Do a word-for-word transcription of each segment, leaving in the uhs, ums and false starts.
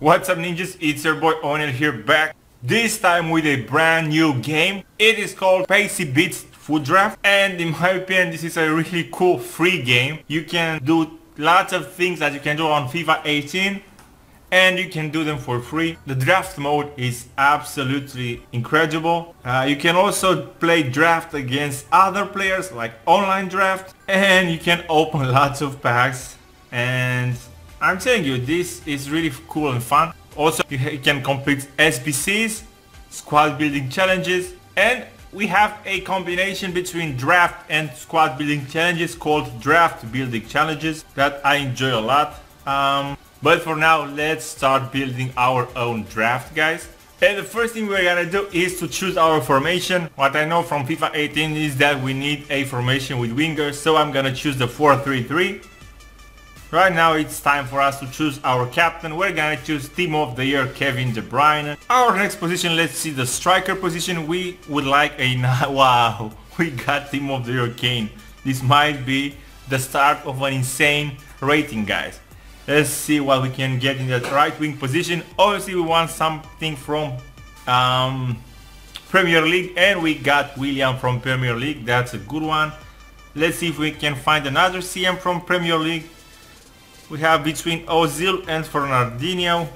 What's up ninjas, it's your boy Owner here, back this time with a brand new game. It is called PacyBits FutDraft, and in my opinion this is a really cool free game. You can do lots of things that you can do on FIFA eighteen and you can do them for free. The draft mode is absolutely incredible. Uh, you can also play draft against other players, like online draft, and you can open lots of packs, and I'm telling you, this is really cool and fun. Also, you can complete S B Cs, squad building challenges, and we have a combination between draft and squad building challenges called draft building challenges that I enjoy a lot. Um, But for now, let's start building our own draft, guys. And the first thing we're gonna do is to choose our formation. What I know from FIFA eighteen is that we need a formation with wingers, so I'm gonna choose the four three three. Right now it's time for us to choose our captain. We're gonna choose Team of the Year Kevin De Bruyne. Our next position, let's see, the striker position. We would like a... Wow, we got Team of the Year Kane. This might be the start of an insane rating, guys. Let's see what we can get in that right wing position. Obviously we want something from um, Premier League, and we got William from Premier League. That's a good one. Let's see if we can find another C M from Premier League. We have between Ozil and Fernandinho.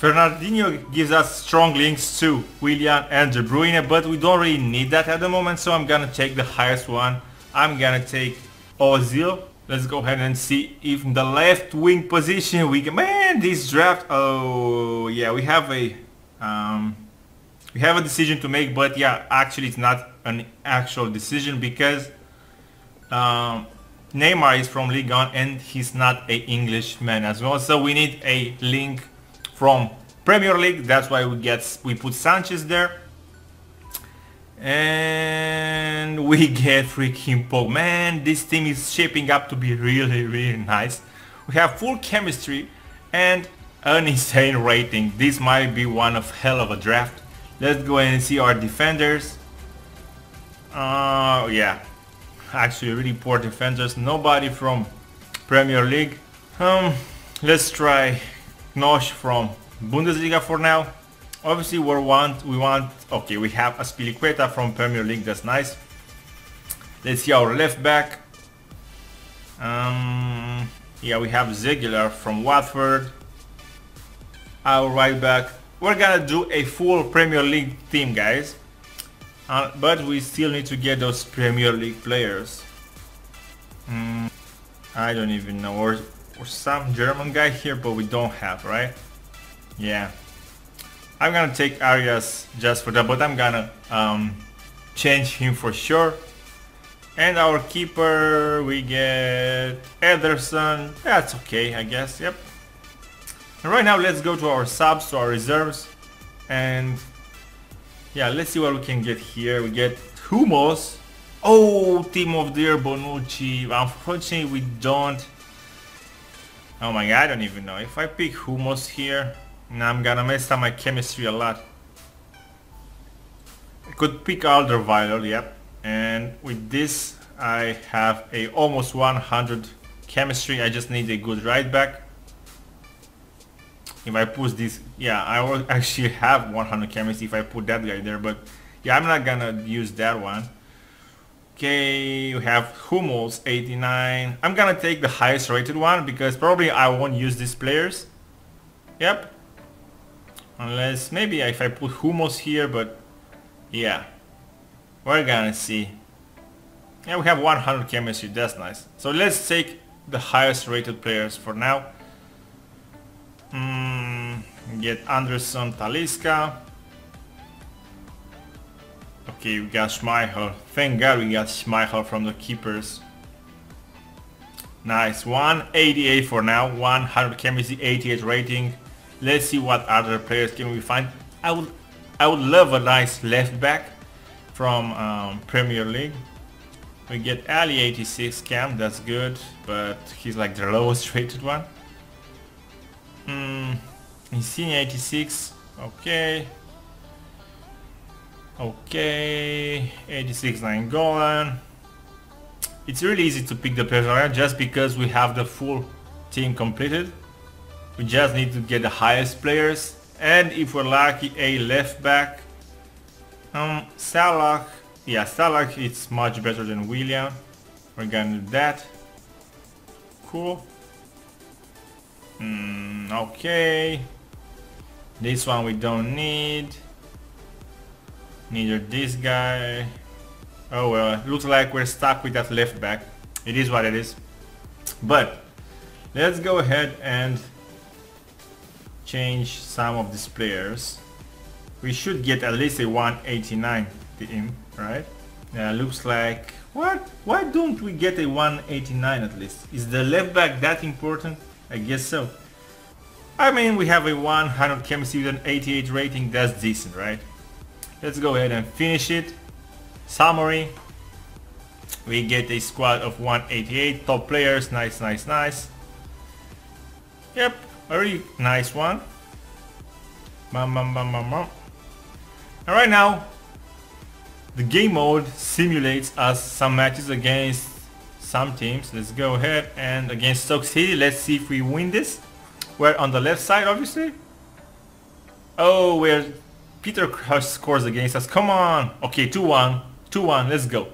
Fernandinho gives us strong links to William and De Bruyne, but we don't really need that at the moment, so I'm gonna take the highest one. I'm gonna take Ozil. Let's go ahead and see if in the left wing position we can... Man, this draft... Oh, yeah, we have a... Um, we have a decision to make, but yeah, actually it's not an actual decision because um, Neymar is from Ligue one and he's not an Englishman as well. So we need a link from Premier League. That's why we get we put Sanchez there. And we get freaking Pogba. Man, this team is shaping up to be really, really nice. We have full chemistry and an insane rating. This might be one of hell of a draft. Let's go and see our defenders. Oh, uh, yeah. Actually, really poor defenders. Nobody from Premier League. Um, let's try Nosh from Bundesliga for now. Obviously we want, we want, okay, we have Azpilicueta from Premier League, that's nice. Let's see our left back. Um, yeah, we have Zegular from Watford. Our right back. We're gonna do a full Premier League team, guys. Uh, but we still need to get those Premier League players. Mm, I don't even know, or, or some German guy here, but we don't have, right? Yeah. I'm gonna take Arias just for that, but I'm gonna um, change him for sure. And our keeper, we get Ederson. That's okay, I guess, yep. And right now let's go to our subs, to our reserves. And yeah, let's see what we can get here. We get Humos. Oh, Team of the Year Bonucci. Unfortunately we don't. Oh my god, I don't even know. If I pick Humos here, now I'm gonna mess up my chemistry a lot. I could pick Alderweireld, yep. And with this I have a almost one hundred chemistry. I just need a good right back. If I push this, yeah, I will actually have one hundred chemistry if I put that guy there, but yeah, I'm not gonna use that one. Okay, we have Humos eighty-nine. I'm gonna take the highest rated one because probably I won't use these players. Yep. Unless, maybe if I put Humos here, but yeah, we're gonna see. Yeah, we have one hundred chemistry, that's nice. So let's take the highest rated players for now. Mm, get Anderson, Talisca. Okay, we got Schmeichel. Thank God we got Schmeichel from the keepers. Nice, one eighty-eight for now, one hundred chemistry, eighty-eight rating. Let's see what other players can we find. I would, I would love a nice left back from um, Premier League. We get Ali eighty-six cam, that's good, but he's like the lowest rated one. Hmm, Insigne eighty-six, okay, okay, eighty-six Nangolan. It's really easy to pick the players just because we have the full team completed. We just need to get the highest players, and if we're lucky, a left back. Um, Salak, yeah, Salak is much better than William. We're gonna do that. Cool. Mm, okay. This one we don't need. Neither this guy. Oh well, looks like we're stuck with that left back. It is what it is. But let's go ahead and change some of these players. We should get at least a one eighty-nine team, right? Yeah, looks like... What? Why don't we get a one eighty-nine at least? Is the left back that important? I guess so. I mean, we have a one hundred chemistry with an eighty-eight rating. That's decent, right? Let's go ahead and finish it. Summary. We get a squad of one eighty-eight top players. Nice, nice, nice. Yep, a really nice one. Bam, bam, bam, bam, bam. And right now, the game mode simulates us some matches against some teams. Let's go ahead and against Stoke City. Let's see if we win this. We're on the left side, obviously. Oh, where Peter Crouch scores against us. Come on. Okay, two one. two one. Let's go.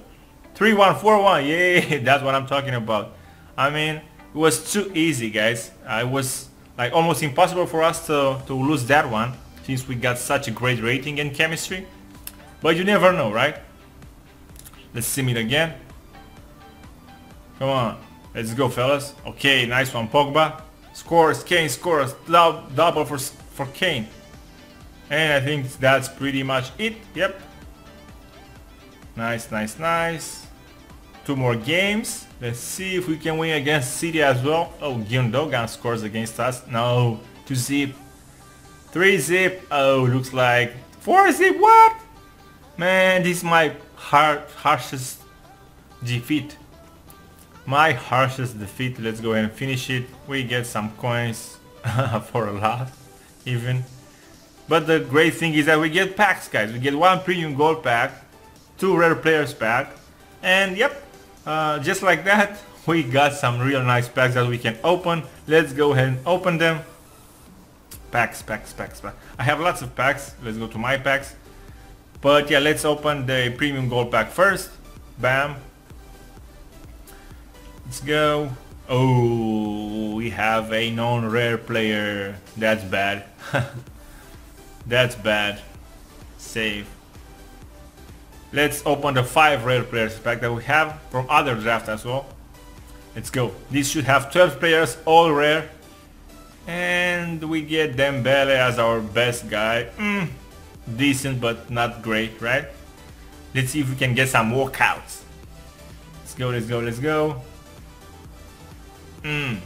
three one. four one. Yay. That's what I'm talking about. I mean, it was too easy, guys. Uh, it was like almost impossible for us to, to lose that one, since we got such a great rating and chemistry. But you never know, right? Let's sim it again. Come on. Let's go, fellas. Okay, nice one, Pogba. Scores, Kane scores. Double for, for Kane. And I think that's pretty much it. Yep. Nice, nice, nice. Two more games. Let's see if we can win against City as well. Oh, Gundogan scores against us. No. two zip. three zip. Oh, looks like... four zip. What? Man, this is my hard, harshest defeat. My harshest defeat. Let's go and finish it. We get some coins for a lot, even. But the great thing is that we get packs, guys. We get one premium gold pack, two rare players pack, and yep, uh, just like that, we got some real nice packs that we can open. Let's go ahead and open them. Packs, packs, packs, packs. I have lots of packs. Let's go to my packs. But yeah, let's open the premium gold pack first. Bam. Let's go. Oh, we have a non-rare player. That's bad. That's bad. Save. Let's open the five rare players pack that we have from other drafts as well. Let's go. This should have twelve players, all rare. And we get Dembele as our best guy. Mm. Decent, but not great, right? Let's see if we can get some walkouts. Let's go, let's go, let's go. Mm.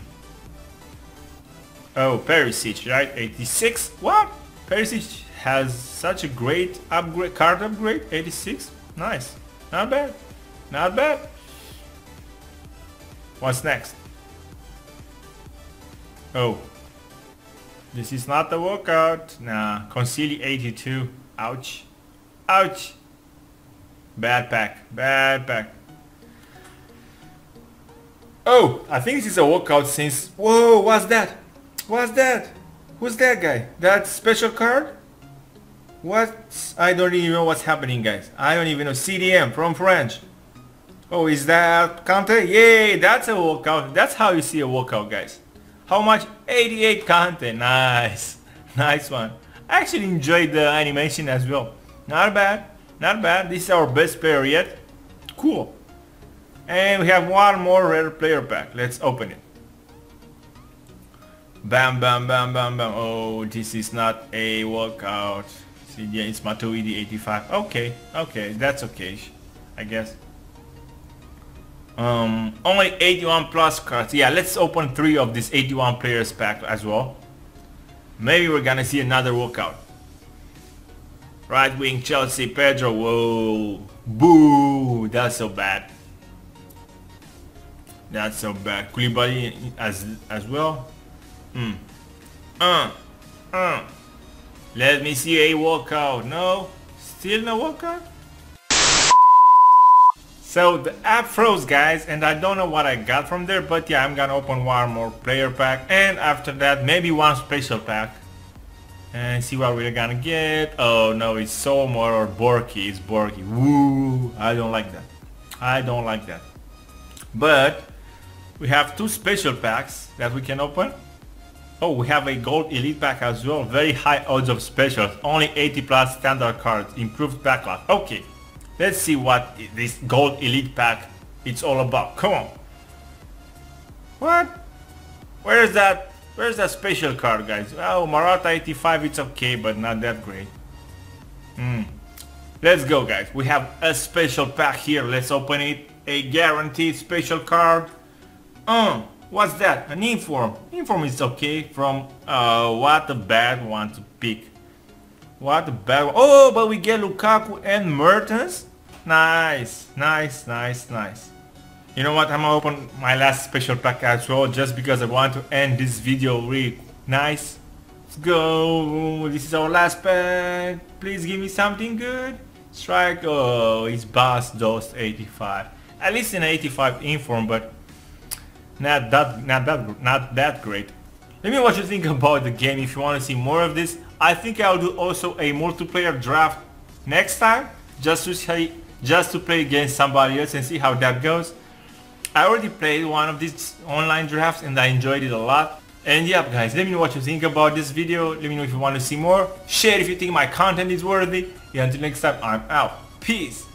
Oh, Perisic, right? eighty-six. What? Perisic has such a great upgrade, card upgrade. eighty-six. Nice. Not bad. Not bad. What's next? Oh. This is not the workout. Nah, Concili eighty-two. Ouch. Ouch. Bad pack. Bad pack. Oh, I think this is a workout since... Whoa, what's that? What's that? Who's that guy? That special card? What? I don't even know what's happening, guys. I don't even know. C D M from French. Oh, is that Kante? Yay, that's a workout. That's how you see a workout, guys. How much? eighty-eight Kante. Nice. Nice one. I actually enjoyed the animation as well. Not bad. Not bad. This is our best player yet. Cool. And we have one more rare player pack. Let's open it. Bam, bam, bam, bam, bam. Oh, this is not a workout. See, yeah, it's Matuidi eighty-five. Okay. Okay. That's okay, I guess. Um, only eighty-one plus cards. Yeah, let's open three of these eighty-one players pack as well. Maybe we're gonna see another workout. Right wing Chelsea, Pedro. Whoa, boo! That's so bad. That's so bad. Koulibaly as as well. Hmm. Uh, uh. Let me see a workout. No, still no workout. So the app froze, guys, and I don't know what I got from there, but yeah, I'm gonna open one more player pack, and after that maybe one special pack and see what we're gonna get. Oh no, it's Somor or Borky. It's Borky. Woo! I don't like that. I don't like that. But we have two special packs that we can open. Oh, we have a gold elite pack as well. Very high odds of specials. Only eighty plus standard cards. Improved pack lot. Okay, let's see what this gold elite pack it's all about. Come on. What? Where is that? Where's that special card, guys? Oh, Marotta eighty-five, it's okay, but not that great. Mm. Let's go, guys. We have a special pack here. Let's open it. A guaranteed special card. Oh, what's that? An inform. Inform is okay from... Uh, what a bad one to pick. What a bad one. Oh, but we get Lukaku and Mertens. Nice, nice, nice, nice. You know what, I'm gonna open my last special pack as well, just because I want to end this video really nice. Let's go, this is our last pack, please give me something good. Strike, oh, it's Bas Dost eighty-five. At least an eighty-five inform, but not that, not that, not that great. Let me know what you think about the game, if you want to see more of this. I think I'll do also a multiplayer draft next time, just to, see, just to play against somebody else and see how that goes. I already played one of these online drafts and I enjoyed it a lot. And yeah, guys, let me know what you think about this video. Let me know if you want to see more. Share if you think my content is worthy. And until next time, I'm out. Peace.